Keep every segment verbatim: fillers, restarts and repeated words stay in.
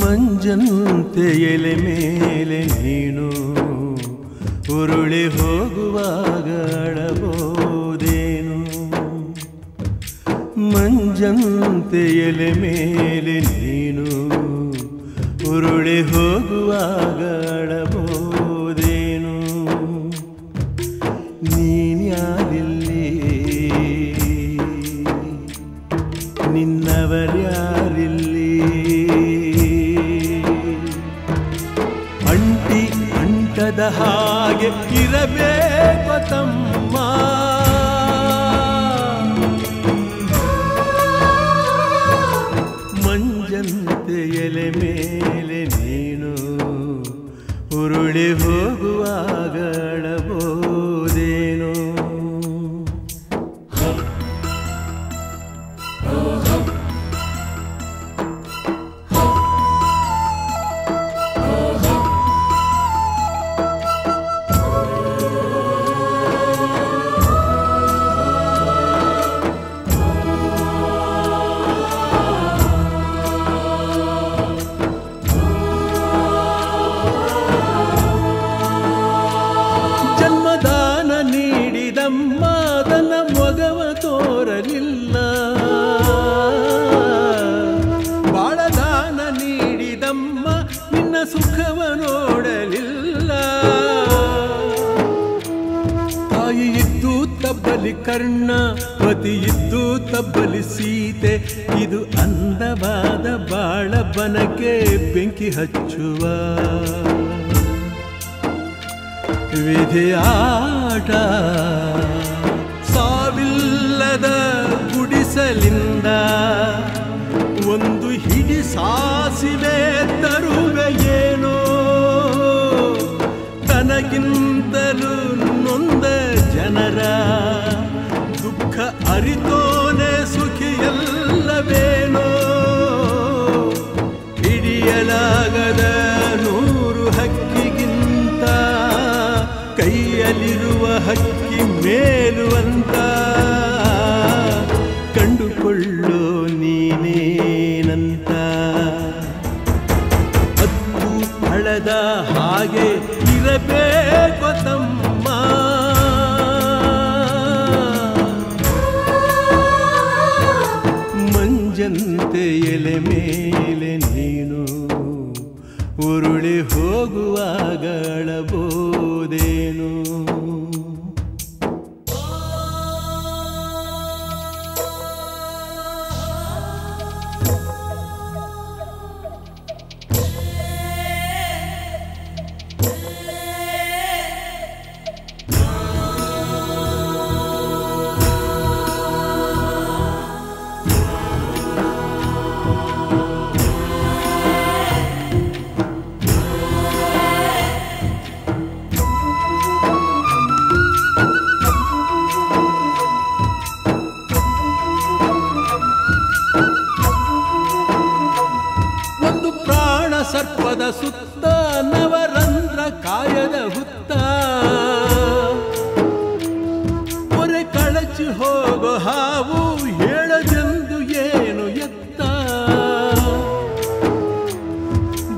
ಮಂಜಂತೆ ಎಲೆ ಮೇಲೆ ನೀನು ಉರುಳಿ ಹೋಗುವಾಗ ಅಳಬಹುದೇನು? ಮಂಜಂತೆ ಎಲೆ ಮೇಲೆ ನೀನು ಉರುಳಿ ಹೋಗುವಾಗ ಅಳಬಹುದೇನು? ನೀನ್ಯಾರಿಲ್ಲಿ ನಿನ್ನವರ್ಯಾರಿಲ್ಲಿ? ಅಂಟದ ಹಾಗೆ ಇರಬೇಕು ತಮ್ಮ, ಮಂಜಂತೆ ಎಲೆ ಮೇಲೆ ನೀನು ಉರುಳಿ ಹೋಗುವಾಗ ಅಳಬಹುದೇನು? ಮಾತನ ಮೊಗವ ತೋರಲಿಲ್ಲ, ಬಾಳದಾನ ನೀಡಿದಮ್ಮ ನಿನ್ನ ಸುಖವ ನೋಡಲಿಲ್ಲ. ತಾಯಿ ಇದ್ದು ತಬ್ಬಲಿ ಕರ್ಣ, ಪತಿ ಇದ್ದು ತಬ್ಬಲಿ ಸೀತೆ, ಇದು ಅಂದವಾದ ಬಾಳ ಬನಕ್ಕೆ ಬೆಂಕಿ ಹಚ್ಚುವ ವಿಧಿಯಾಟ. ಸಾವಿಲ್ಲದ ಗುಡಿಸಲಿಂದ ಒಂದು ಹಿಡಿ ಸಾಸಿವೆ ತರುವೆಯೇನೋ, ತನಗಿಂತಲೂ ನೊಂದ ಜನರ ದುಃಖ ಅರಿತೋನೆ ಸುಖಿಯಲ್ಲವೇನೋ? ಹಿಡಿಯಲಾಗದ ನೂರು ಹಕ್ಕಿಗಿಂತ ಕೈಯಲ್ಲಿರುವ ಹಕ್ಕಿ ಮೇಲುವಂತ ಕಂಡುಕೊಳ್ಳೋ ನೀನೇನಂತ. ಹತ್ತು ಹಳದ ಹಾಗೆ ಇರಬೇಕು ತಮ್ಮ, ಮಂಜಂತೆ ಎಲೆ ಮೇಲೆ ನೀನು ಉರುಳಿ ಹೋಗುವಾಗ ಅಳಬಹುದೇನು? ಸರ್ಪದ ಸುತ್ತ ನವರಂಧ್ರ ಕಾಯದ ಹುತ್ತ, ಒರೆ ಕಳಚಿ ಹೋಗೋ ಹಾವು ಹೇಳದೆಂದು ಏನು ಎತ್ತ?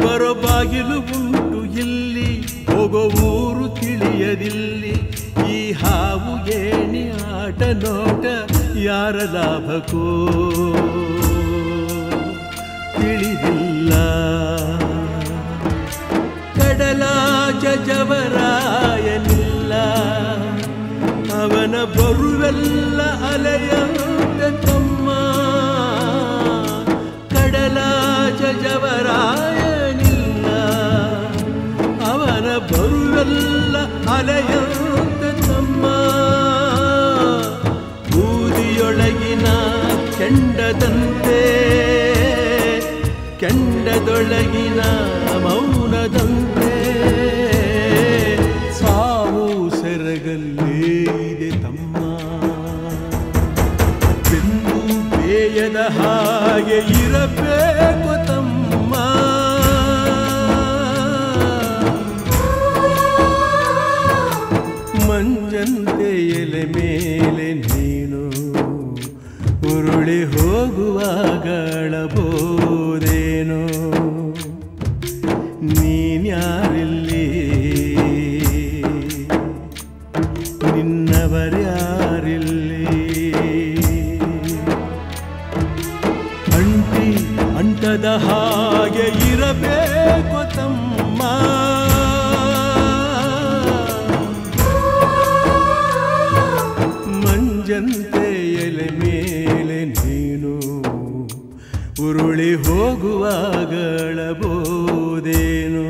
ಬರೋ ಬಾಗಿಲು ಉಂಟು ಇಲ್ಲಿ, ಹೋಗೋ ಊರು ತಿಳಿಯದಿಲ್ಲಿ, ಈ ಹಾವು ಏಣಿ ಆಟ ನೋಟ ಯಾರ ಲಾಭಕ್ಕೂ ತಿಳಿದಿಲ್ಲ. ಜವರಾಯನಿಲ್ಲ ಅವನ ಬರುವೆಲ್ಲ ಅಲೆಯಂತೆ ತಮ್ಮ, ಕಡಲ ಜವರಾಯನಿಲ್ಲ ಅವನ ಬರುವೆಲ್ಲ ಅಲೆಯಂತೆ ತಮ್ಮ. ಬೂದಿಯೊಳಗಿನ ಕೆಂಡದಂತೆ ಕೆಂಡದೊಳಗಿನ ಮೌನದಂತೆ ಸಾವು ಸೆರಗಲ್ಲಿದೆ ತಮ್ಮ. ಬೆಂದು ಬೇಯದ ಹಾಗೆ ಇರಬೇಕು ತಮ್ಮ, ಮಂಜಂತೆ ಎಲೆ ಮೇಲೆ ನೀನು ಉರುಳಿ ಹೋಗುವಾಗ ಅಳಬಹುದೇನು? ಆಗದ ಹಾಗೆ ಇರಬೇಕು ತಮ್ಮ. ಮಂಜಂತೆ ಎಲೆ ಮೇಲೆ ನೀನು ಉರುಳಿ ಹೋಗುವಾಗಳಬೋದೇನು.